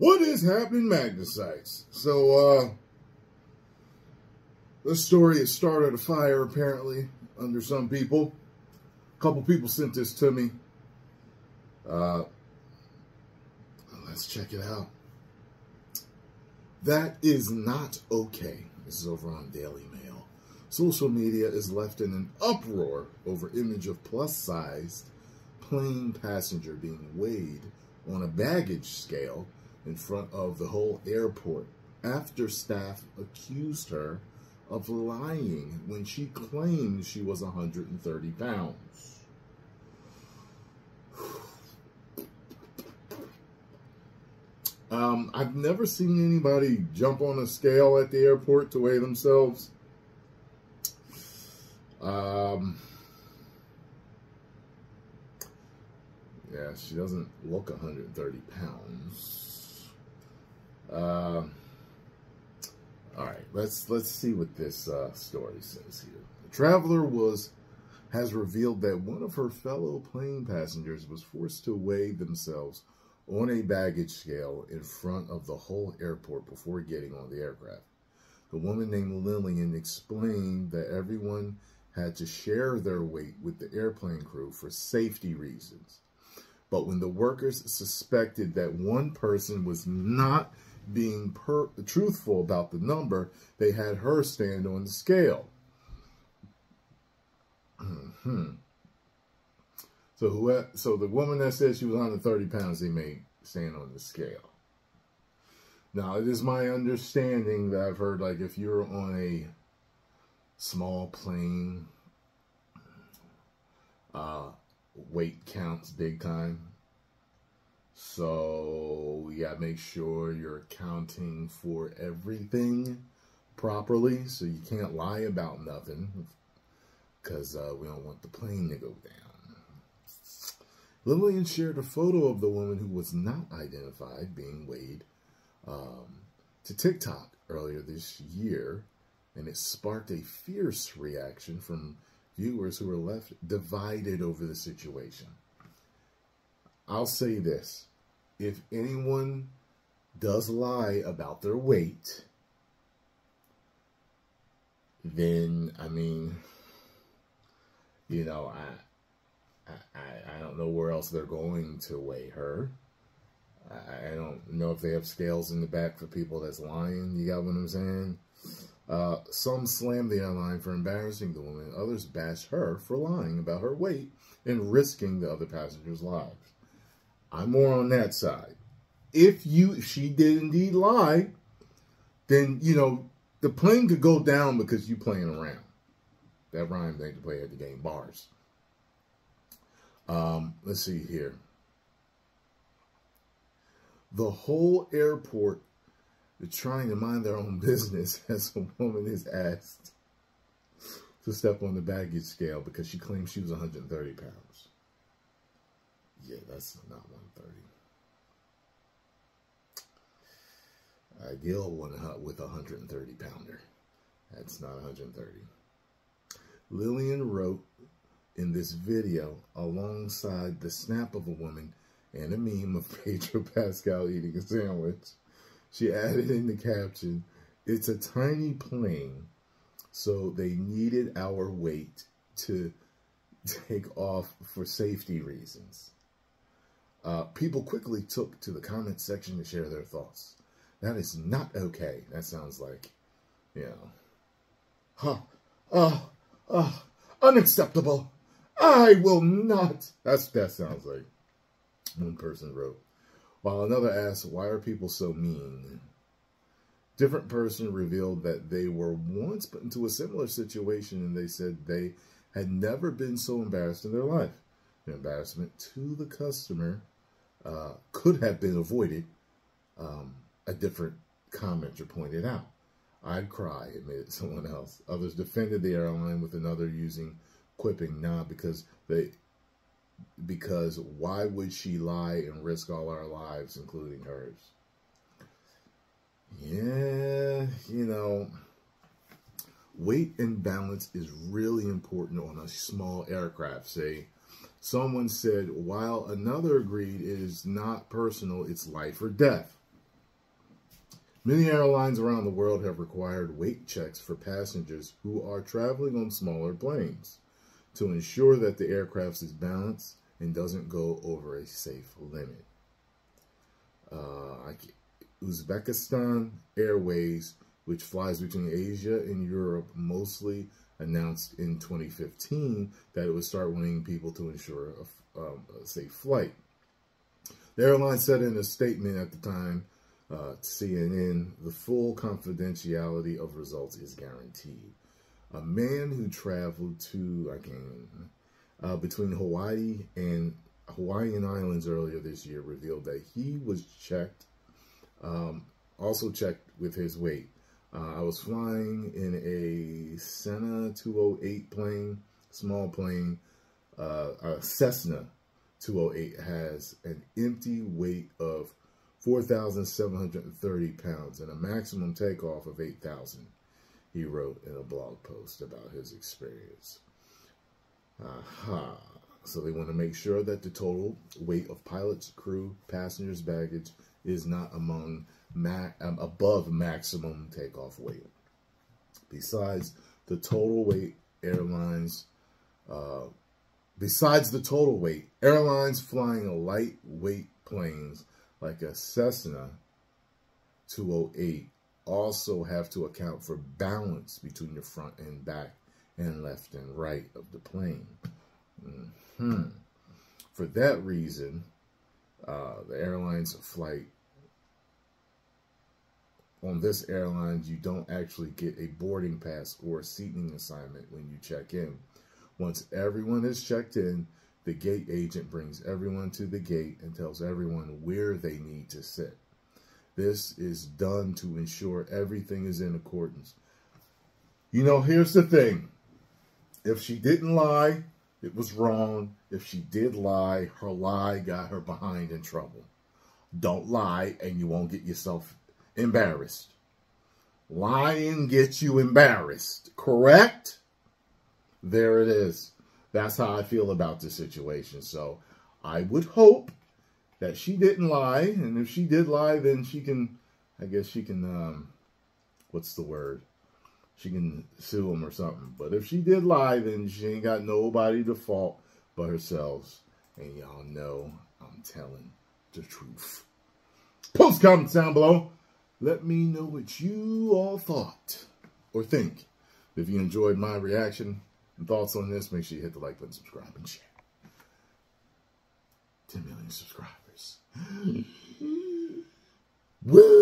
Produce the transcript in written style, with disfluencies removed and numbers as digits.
What is happening, Magnacytes? So, this story has started a fire, apparently, under some people. A couple people sent this to me. Let's check it out. That is not okay. This is over on Daily Mail. Social media is left in an uproar over image of plus-sized plane passenger being weighed on a baggage scale in front of the whole airport after staff accused her of lying when she claimed she was 130 pounds. I've never seen anybody jump on a scale at the airport to weigh themselves. Yeah, she doesn't look 130 pounds. All right, let's see what this story says here. The traveler has revealed that one of her fellow plane passengers was forced to weigh themselves on a baggage scale in front of the whole airport before getting on the aircraft. The woman named Lillian explained that everyone had to share their weight with the airplane crew for safety reasons. But when the workers suspected that one person was not being truthful about the number, they had her stand on the scale. So the woman that said she was 130 pounds, they made stand on the scale. Now, it is my understanding that I've heard, like, if you're on a small plane, weight counts big time. So you gotta make sure you're accounting for everything properly. So you can't lie about nothing, because we don't want the plane to go down. Lillian shared a photo of the woman who was not identified being weighed to TikTok earlier this year, and it sparked a fierce reaction from viewers who were left divided over the situation. I'll say this. If anyone does lie about their weight, then, I mean, you know, I don't know where else they're going to weigh her. I don't know if they have scales in the back for people that's lying. You got what I'm saying? Some slammed the airline for embarrassing the woman. Others bashed her for lying about her weight and risking the other passengers' lives. I'm more on that side. If she did indeed lie, then, you know, the plane could go down because you playing around. That rhyme ain't to play at the game bars. Let's see here. The whole airport is trying to mind their own business as a woman is asked to step on the baggage scale because she claims she was 130 pounds. Yeah, that's not 130. I deal with a 130 pounder. That's not 130. Lillian wrote in this video alongside the snap of a woman and a meme of Pedro Pascal eating a sandwich. She added in the caption, "It's a tiny plane, so they needed our weight to take off for safety reasons." People quickly took to the comment section to share their thoughts. That is not okay. That sounds like, you know, unacceptable. I will not. That sounds like. One person wrote, while another asked, "Why are people so mean?" Different person revealed that they were once put into a similar situation, and they said they had never been so embarrassed in their life. An embarrassment to the customer could have been avoided. A different commenter pointed out. "I'd cry," admitted someone else. Others defended the airline with another using quipping, "Nah, because why would she lie and risk all our lives, including hers?" Yeah, you know, weight and balance is really important on a small aircraft, say. Someone said, while another agreed, "It is not personal, it's life or death." Many airlines around the world have required weight checks for passengers who are traveling on smaller planes to ensure that the aircraft is balanced and doesn't go over a safe limit. Uzbekistan Airways, which flies between Asia and Europe, mostly announced in 2015 that it would start wanting people to ensure a safe flight. The airline said in a statement at the time, CNN, the full confidentiality of results is guaranteed. A man who traveled to, between Hawaii and Hawaiian Islands earlier this year revealed that he was checked, also checked with his weight. I was flying in a Cessna 208 plane, small plane. A Cessna 208 has an empty weight of 4,730 pounds and a maximum takeoff of 8,000, he wrote in a blog post about his experience. Aha. So they want to make sure that the total weight of pilots, crew, passengers, baggage is not among above maximum takeoff weight. Besides the total weight, airlines flying lightweight planes like a Cessna 208 also have to account for balance between the front and back and left and right of the plane. For that reason, the airline's flight on this airline, you don't actually get a boarding pass or a seating assignment when you check in. Once everyone is checked in, the gate agent brings everyone to the gate and tells everyone where they need to sit. This is done to ensure everything is in accordance. You know, here's the thing. If she didn't lie, it was wrong. If she did lie, her lie got her behind in trouble. Don't lie and you won't get yourself embarrassed. Lying gets you embarrassed, correct? There it is. That's how I feel about this situation. So I would hope that she didn't lie. And if she did lie, then she can, I guess she can, what's the word? She can sue him or something. But if she did lie, then she ain't got nobody to fault but herself. And y'all know I'm telling the truth. Post comments down below. Let me know what you all thought or think. If you enjoyed my reaction and thoughts on this, make sure you hit the like button, subscribe, and share. 10 million subscribers. Woo!